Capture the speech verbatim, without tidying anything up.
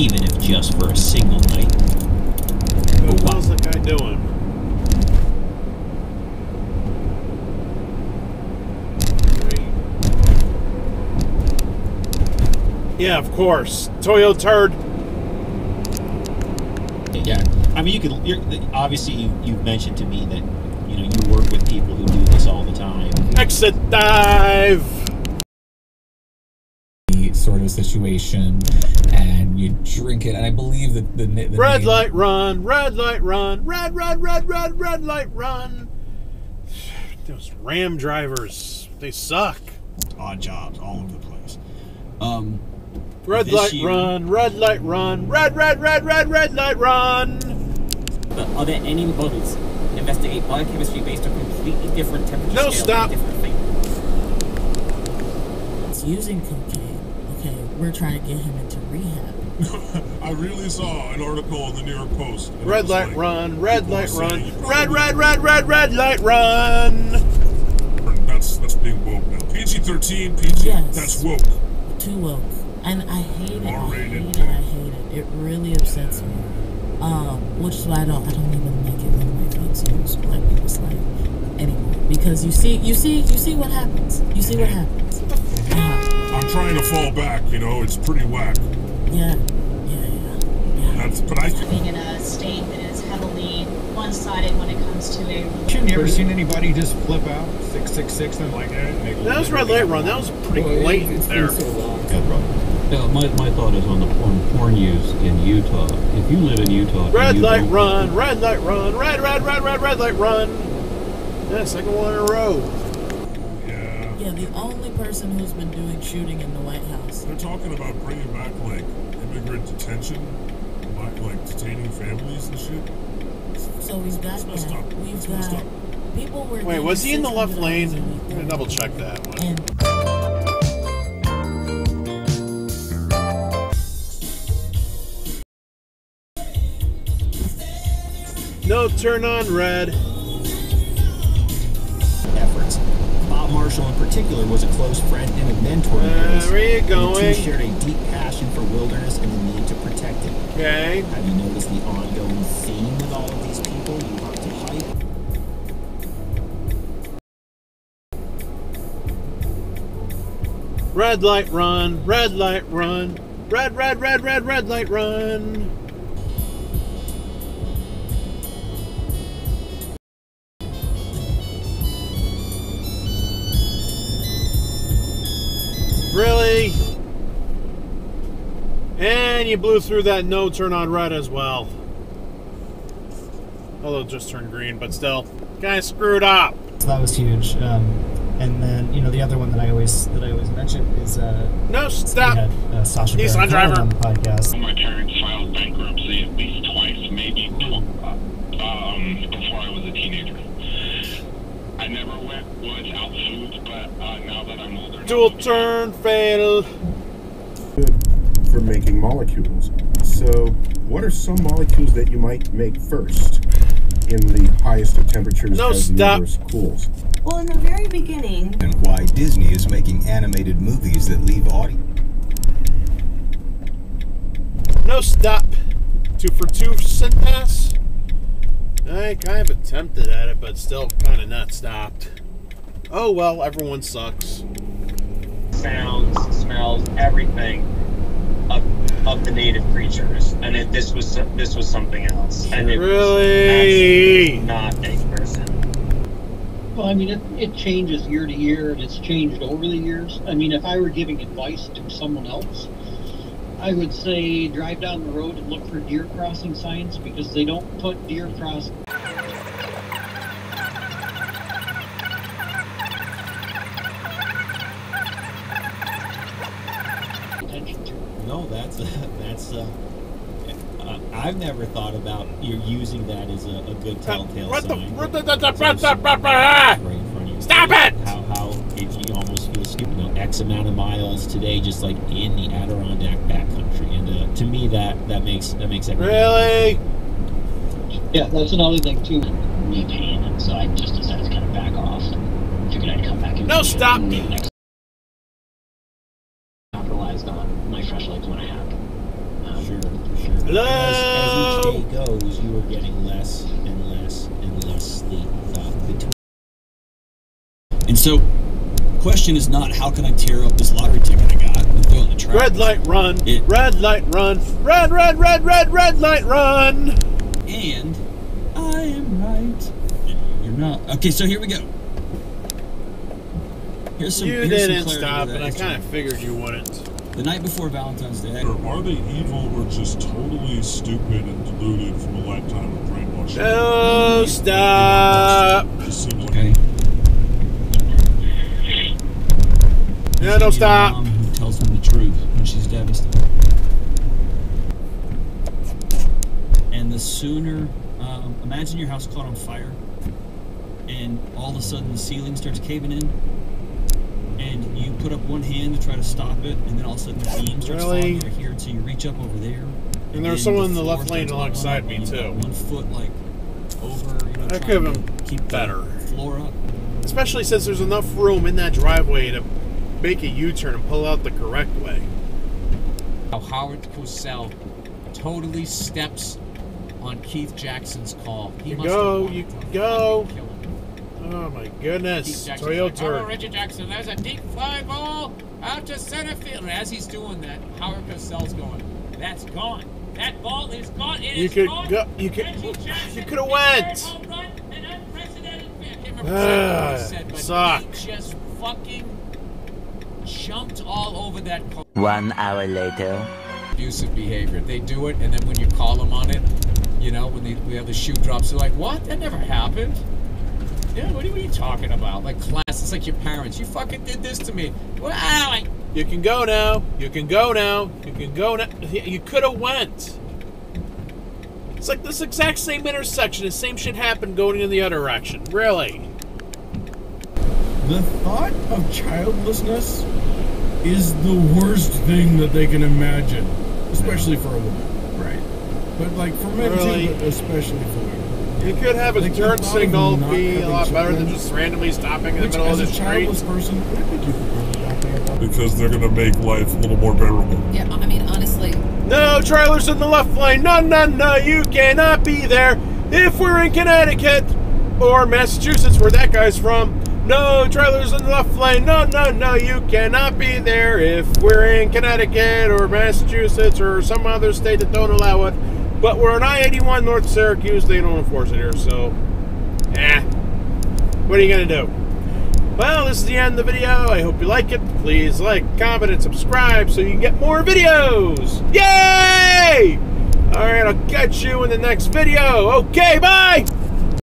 even if just for a single night. Well, what was the guy doing? Yeah, of course. Toyo turd. Yeah, I mean, you could. You're, obviously, you, you've mentioned to me that you know you work with people who do this all the time. Exit dive. Sort of situation, and you drink it, and I believe that the, the red light run, red light run, red, red, red, red, red light run. Those Ram drivers, they suck. Odd jobs all over the place. Um. Red light year, run, red light run, red, red, red, red, red light run! But are there any models that investigate biochemistry based on completely different temperature no, scales stop. And different things? It's using cocaine. Okay, we're trying to get him into rehab. I really saw an article in the New York Post. Red light like, run, red light run, red, red, red, red, red light run! That's, that's being woke now. P G thirteen, P G, yes. That's woke. Too woke. And I hate it. I hate it. I hate it. It really upsets me. Um, which is why I don't. I don't even like it when my folks use black people's language anymore. Because you see, you see, you see what happens. You see what happens. Uh, I'm trying to fall back. You know, it's pretty whack. Yeah, yeah, yeah. yeah. That's. But I think in a state that is heavily one-sided when it comes to a. You've never seen anybody just flip out six six six and like that. Eh, that was red light run. That was pretty well, late it's there. Been so long. Good problem. Yeah, my, my thought is on the on porn use in Utah. If you live in Utah, red light run, red light run, red red red red red light run. Yeah, second one in a row. Yeah. Yeah, the only person who's been doing shooting in the White House. They're talking about bringing back like immigrant detention, like, like detaining families and shit. So we've got that. We've got people were. Wait, was he in the left lane? I'm gonna double check that one. And no turn on red. Efforts. Bob Marshall in particular was a close friend and a mentor. Uh, where you going? The two shared a deep passion for wilderness and the need to protect it. Okay. Have you noticed the ongoing theme with all of these people? You want to hike? Red light run, red light run, red, red, red, red, red light run. Really? And you blew through that no turn on red as well. Although it just turned green, but still. Guys screwed up. So that was huge. Um, and then, you know, the other one that I always that I always mention is uh No stop had, uh, Sasha Nissan driver on the podcast. My parents filed bankruptcy at least twice, maybe tw um before I was a teenager. I never went without food, but uh, now that I'm older... Dual turn, fail! Good for making molecules. So, what are some molecules that you might make first in the highest of temperatures no, as stop. the universe cools? Well, in the very beginning... And why Disney is making animated movies that leave audience... No, stop! Two for two, cent pass? I kind of attempted at it, but still kind of not stopped. Oh well, everyone sucks. Sounds, smells, everything of, of the native creatures, and it, this was this was something else, and it really was not a person. Well, I mean, it, it changes year to year, and it's changed over the years. I mean, if I were giving advice to someone else, I would say drive down the road and look for deer crossing signs because they don't put deer crossing. No, that's, uh, that's, uh, uh, I've never thought about you're using that as a, a good telltale uh, sign. The, Stop it! How, how it, you almost feel stupid. You know, X amount of miles today, just like in the Adirondack backcountry, and uh, to me that that makes that makes everything. Really? Yeah, that's another thing too. Knee pain, and so I just decided to kind of back off. Figured I'd come back and. No, stop me. Capitalized on my fresh legs when I had them. Um, sure. And so the question is not how can I tear up this lottery ticket I got and throw it in the trash. Red light run, it, red light run, red, red, red, red, red light run. And I am right. You're not. Okay, so here we go. Here's some, you here's didn't some stop, and I kind of figured you wouldn't. The night before Valentine's Day. Or are they evil or just totally stupid and deluded from a lifetime of brainwashing? No, stop! Just seems like okay. Yeah, no, stop! Mom who tells them the truth when she's devastated. And the sooner, um, imagine your house caught on fire, and all of a sudden the ceiling starts caving in. And you put up one hand to try to stop it, and then all of a sudden the beam starts really? falling over here, so you reach up over there. And, and there was someone in the left lane alongside me, too. One foot, like, over, you know, that could have been keep better. The floor up. Especially since there's enough room in that driveway to make a U-turn and pull out the correct way. How Howard Cosell totally steps on Keith Jackson's call. He you must go, you go. Oh my goodness, Toyota. Oh, Richard Jackson, there's a deep fly ball out to center field. And as he's doing that, Howard Cosell's going, that's gone. That ball is gone. It you is could gone. Go, you could You could have went. Home run, an unprecedented I can't remember uh, what he said, but sucks. He just fucking jumped all over that. One hour later. Abusive behavior. They do it, and then when you call them on it, you know, when they, we have the shoe drops, they're like, what? That never happened. Yeah, what are you talking about? Like class, it's like your parents. You fucking did this to me. Wow. You can go now. You can go now. You can go now. You could have went. It's like this exact same intersection. The same shit happened going in the other direction. Really. The thought of childlessness is the worst thing that they can imagine, especially for a woman. Right. But like for men really? too, but especially for women. You could have a turn signal be a lot better than just randomly stopping in the middle of the street. Because they're going to make life a little more bearable. Yeah, I mean, honestly. No, trailers in the left lane. No, no, no, you cannot be there. If we're in Connecticut or Massachusetts, where that guy's from, no, trailers in the left lane. No, no, no, you cannot be there. If we're in Connecticut or Massachusetts or some other state that don't allow it. But we're on I eighty-one North Syracuse, they don't enforce it here, so, eh, what are you going to do? Well, this is the end of the video. I hope you like it. Please like, comment, and subscribe so you can get more videos. Yay! All right, I'll catch you in the next video. Okay, bye!